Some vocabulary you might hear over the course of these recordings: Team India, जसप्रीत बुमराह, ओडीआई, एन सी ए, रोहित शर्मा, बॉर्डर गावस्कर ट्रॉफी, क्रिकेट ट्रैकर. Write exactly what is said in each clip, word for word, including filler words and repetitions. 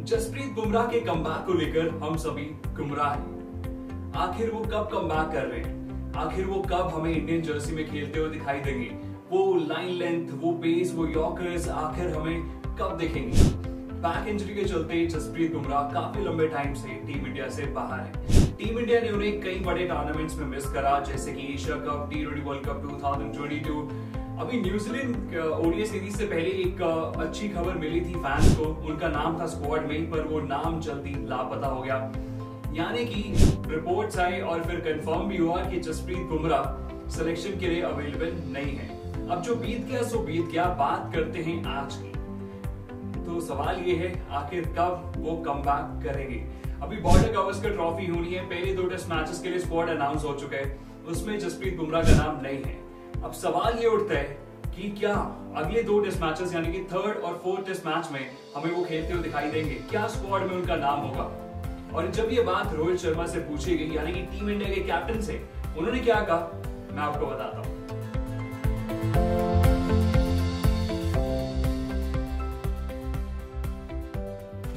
जसप्रीत बुमराह के कमबैक को लेकर हम सभी गुमराह हैं। आखिर वो कब कमबैक कर रहे हैं? आखिर वो कब हमें इंडियन जर्सी में खेलते हुए दिखाई देंगे? वो लाइन लेंथ, वो पेस, वो यॉर्कर्स आखिर हमें कब दिखेंगे? बैक इंजरी के चलते जसप्रीत बुमराह काफी लंबे टाइम से टीम इंडिया से बाहर है। टीम इंडिया ने उन्हें कई बड़े टूर्नामेंट्स में मिस करा, जैसे की Asia cup, T twenty world cup दो हजार बाईस। अभी न्यूजीलैंड ओडीआई सीरीज से पहले एक अच्छी खबर मिली थी फैंस को, उनका नाम था स्क्वाड में, पर वो नाम जल्दी लापता हो गया। यानी कि रिपोर्ट्स आए और फिर कंफर्म भी हुआ कि जसप्रीत बुमराह सिलेक्शन के लिए अवेलेबल नहीं है। अब जो बीत गया सो बीत गया, बात करते हैं आज की। तो सवाल ये है, आखिर कब वो कमबैक करेंगे? अभी बॉर्डर गावस्कर ट्रॉफी होनी है, पहले दो टेस्ट मैचेस के लिए स्क्वाड अनाउंस हो चुका है, उसमें जसप्रीत बुमराह का नाम नहीं है। अब सवाल ये उठता है कि क्या अगले दो टेस्ट मैचेस यानी कि थर्ड और फोर्थ टेस्ट मैच में हमें वो खेलते हुए दिखाई देंगे? क्या स्क्वाड में उनका नाम होगा? और जब ये बात रोहित शर्मा से पूछी गई, यानी कि टीम इंडिया के कैप्टन से, उन्होंने क्या कहा मैं आपको बताता हूँ।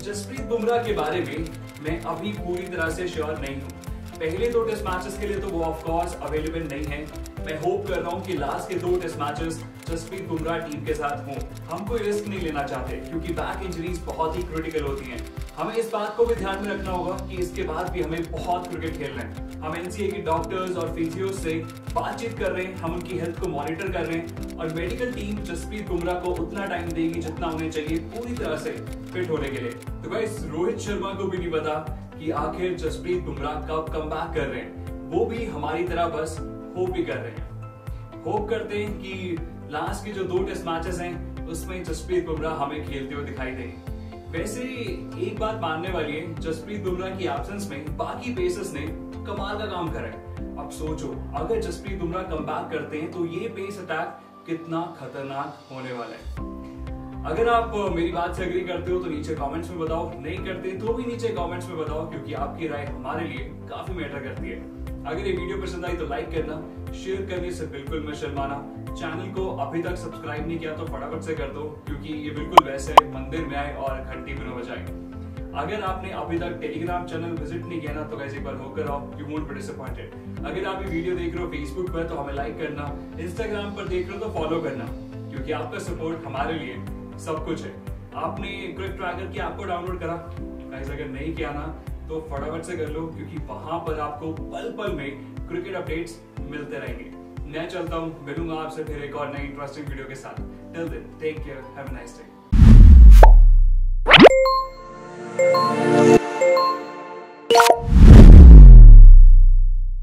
जसप्रीत बुमराह के बारे में मैं अभी पूरी तरह से श्योर नहीं हूँ। पहले दो टेस्ट मैचेस के लिए तो वो ऑफकोर्स अवेलेबल नहीं है। मैं होप कर रहा हूँ कि लास्ट के दो test matches जसप्रीत बुमराह team के साथ हों। हम कोई रिस्क नहीं लेना चाहते क्योंकि बैक इंजरीज बहुत ही क्रिटिकल होती हैं। हमें इस बात को भी ध्यान में रखना होगा कि इसके बाद भी हमें बहुत क्रिकेट खेलना है। हम एन सी ए के डॉक्टर्स और फिजियोस से बातचीत कर रहे हैं, हम उनकी हेल्थ को मॉनिटर कर रहे हैं और मेडिकल टीम जसप्रीत बुमराह को उतना टाइम देगी जितना उन्हें चाहिए पूरी तरह से फिट होने के लिए। तो गाइस, रोहित शर्मा को भी नहीं पता कि आखिर जसप्रीत बुमराह कब कमबैक कर रहे हैं। वो भी हमारी तरह बस होप भी कर रहे हैं। होप करते हैं कि लास्ट के जो दो टेस्ट मैचेस हैं उसमें जसप्रीत बुमराह हमें खेलते हुए दिखाई देंगे। वैसे एक बात मानने वाली है, जसप्रीत बुमराह की एब्सेंस में बाकी पेसर्स ने कमाल का काम करा है। अब सोचो, अगर जसप्रीत बुमराह कमबैक करते हैं तो ये पेस अटैक कितना खतरनाक होने वाला है। अगर आप मेरी बात से एग्री करते हो तो नीचे कमेंट्स में बताओ, नहीं करते तो भी नीचे कमेंट्स में बताओ, क्योंकि आपकी राय हमारे लिए काफी मैटर करती है। अगर ये वीडियो पसंद आई तो लाइक करना, शेयर करने से बिल्कुल मत शर्माना। चैनल को अभी तक सब्सक्राइब नहीं किया तो फटाफट से कर दो, क्योंकि ये बिल्कुल वैसे है मंदिर में आए और घंटी में न बजाए। अगर आपने अभी तक टेलीग्राम चैनल विजिट नहीं किया ना तो गाइस एक बार होकर आओ, यू वोंट बी डिसअपॉइंटेड। अगर आप ये वीडियो देख रहे हो फेसबुक पर तो हमें लाइक करना, इंस्टाग्राम पर देख रहे हो तो फॉलो करना, क्योंकि आपका सपोर्ट हमारे लिए सब कुछ है। आपने क्रिकेट ट्रैकर की ऐप को डाउनलोड करा? गाइस अगर नहीं किया ना तो फटाफट से कर लो, क्योंकि वहां पर आपको पल पल में क्रिकेट अपडेट्स मिलते रहेंगे। मैं चलता हूँ, मिलूंगा आपसे फिर एक और नई इंटरेस्टिंग वीडियो के साथ। Till then, take care, have a nice day.